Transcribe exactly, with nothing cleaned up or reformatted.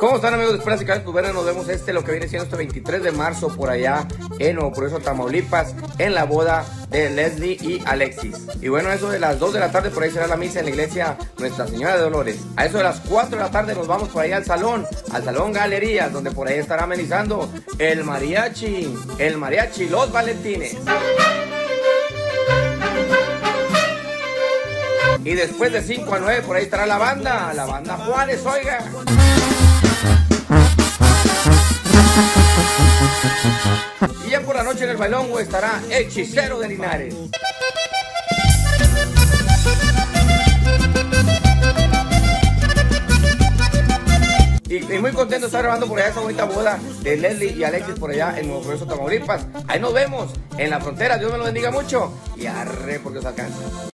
¿Cómo están, amigos? Después de Cali, pues bueno, nos vemos este, lo que viene siendo este veintitrés de marzo por allá en Nuevo Progreso, Tamaulipas, en la boda de Leslie y Alexis. Y bueno, eso de las dos de la tarde por ahí será la misa en la iglesia Nuestra Señora de Dolores. A eso de las cuatro de la tarde nos vamos por ahí al salón, al salón Galería, donde por ahí estará amenizando el mariachi, el mariachi Los Valentines. Y después de cinco a nueve por ahí estará la banda, la banda Juárez, oiga. Y ya por la noche en el bailongo estará Hechicero de Linares. Y, y muy contento de estar grabando por allá esa bonita boda de Leslie y Alexis por allá en Nuevo Progreso, Tamaulipas. Ahí nos vemos en la frontera. Dios me lo bendiga mucho y arre porque os alcanza.